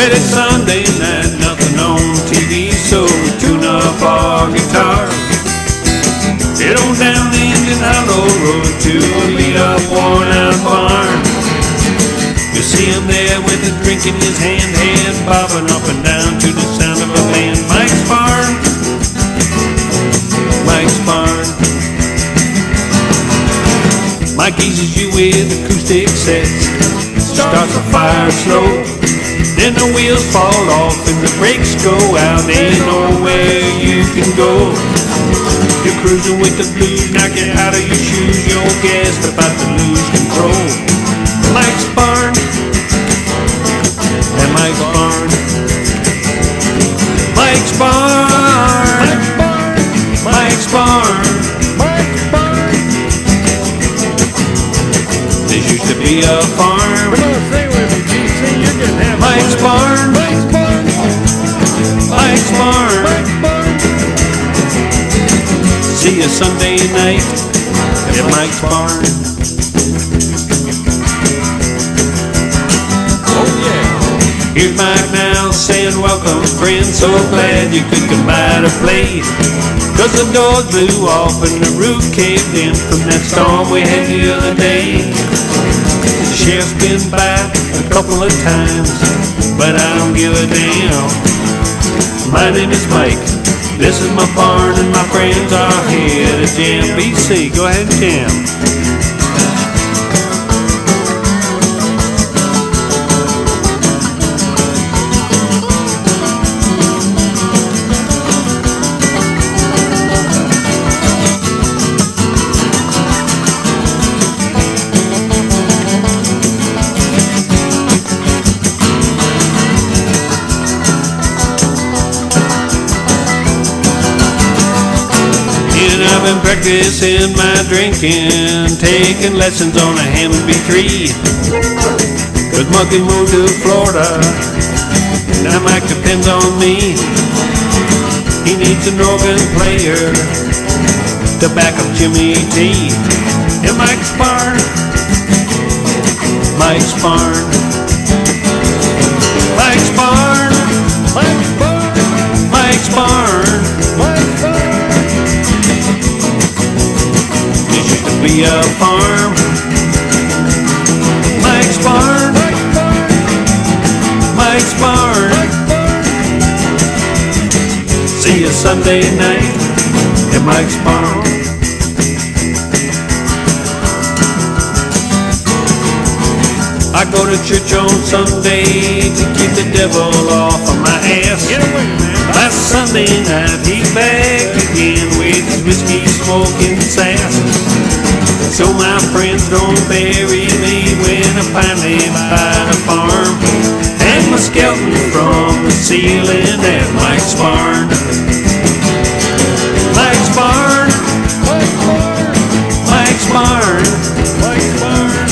But it's Sunday night, nothing on TV, so we tune up our guitar. Head on down the Indian Hollow Road to a beat-up, worn-out barn. You'll see him there with a drink in his hand, head bobbing up and down to the sound of a band. Mike's Barn, Mike's Barn. Mike eases you with acoustic sets, starts a fire slow. Then the wheels fall off and the brakes go out. Ain't nowhere you can go. You're cruising with the blues, knock it out of your shoes. You're gassed about to lose control. Mike's Barn, and Mike's Barn, Mike's Barn, Mike's Barn, Mike's Barn. This used to be a farm. Mike's Barn, Mike's Barn, Mike's Barn. See you Sunday night at Mike's Barn. Oh yeah. Here's Mike now saying welcome friends, so glad you could come by to play. Cause the doors blew off and the roof caved in from that storm we had the other day. The sheriff's been by a couple of times, but I don't give a damn. My name is Mike, this is my barn, and my friends are here to jam. BC, go ahead and jam. I've been practicing my drinking, taking lessons on a Hammond B3. Cause Monkey moved to Florida, now Mike depends on me. He needs an organ player to back up Jimmy T. And Mike's Barn, Mike's Barn, Mike's Barn, Mike's Barn, Mike's Barn. Be a farm, Mike's Barn, Mike's Barn. See you Sunday night at Mike's Barn. I go to church on Sunday to keep the devil off of my ass. Last Sunday night he's back again with his whiskey smoking sass. So my friends don't bury me when I finally buy the farm. Hang my skeleton from the ceiling at Mike's Barn. Mike's Barn, Mike's Barn, Mike's Barn, Mike's Barn.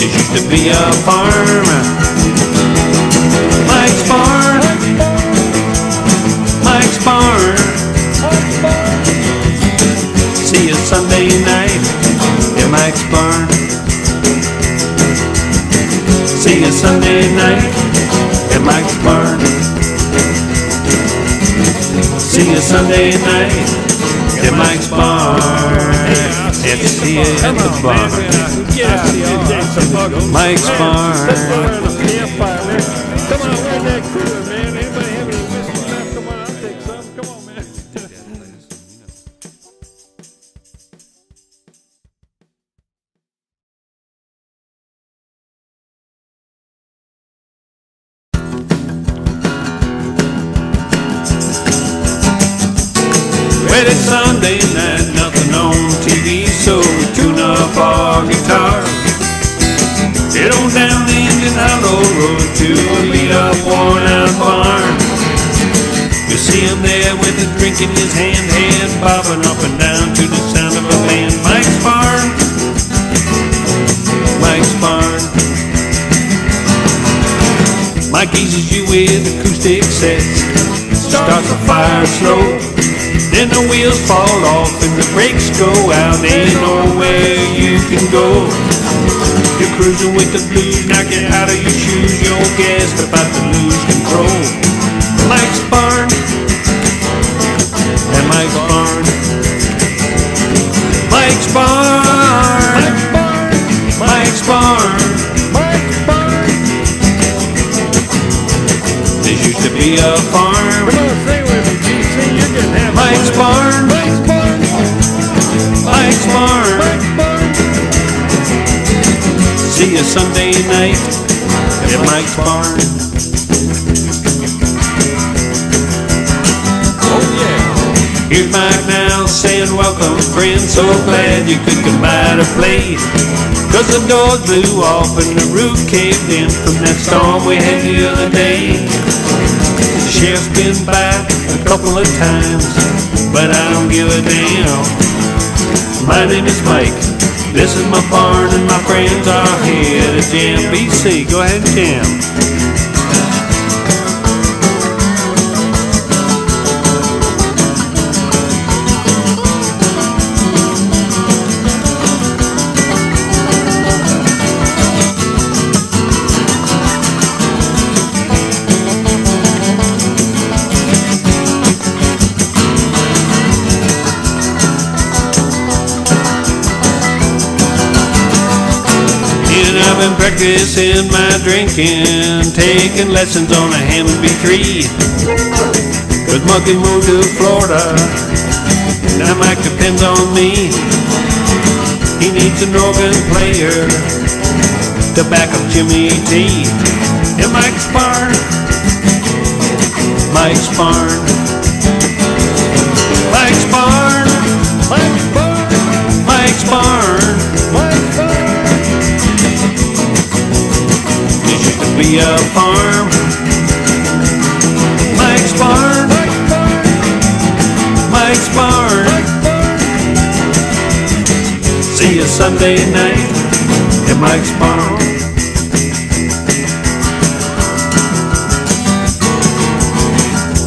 It used to be a farm. Mike's Barn, Mike's Barn. See you Sunday night at Mike's Barn. See you Sunday night at Mike's Barn. See you Sunday night at Mike's Barn. It's here at the barn. Mike's Barn. It's Sunday night, nothing on TV, so we tune up our guitar. Head on down the Indian Hollow Road to a beat-up, worn-out barn. You'll see him there with a drink in his hand, head bobbing up and down to the sound of a band. Mike's Barn, Mike's Barn. Mike eases you with acoustic sets, starts a fire slow. Then the wheels fall off and the brakes go out. Ain't nowhere you can go. You're cruising with the blues. Now get out of your shoes, your guest about to lose control. Mike's Barn, at Mike's Barn, Mike's Barn, Mike's Barn, Mike's Barn. This used to be a farm. Mike's Barn, Mike's Barn. See you Sunday night at Mike's Barn. Oh yeah. Here's Mike now saying, welcome friend, so glad you could come by to play. Cause the door blew off and the roof caved in from that storm we had the other day. The sheriff's been by a couple of times, but I don't give a damn. My name is Mike. This is my barn and my friends are here to jam BC. Go ahead and jam. I've been practicing my drinking, taking lessons on a Hammond B3. Cause Monkey moved to Florida, now Mike depends on me. He needs an organ player to back up Jimmy T. And Mike's Barn, Mike's Barn, Mike's Barn, Mike's Barn, Mike's Barn, Mike's Barn. Be a farm, Mike's Barn, Mike's Barn. See you Sunday night at Mike's Barn.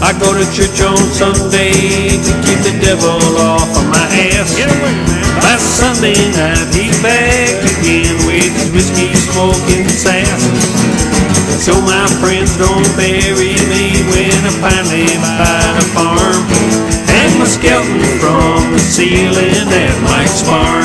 I go to church on Sunday to keep the devil off of my ass. Last Sunday night he's back again with his whiskey smoking sass. So my friends don't bury me when I finally buy the farm. Hang my skeleton from the ceiling at Mike's Barn.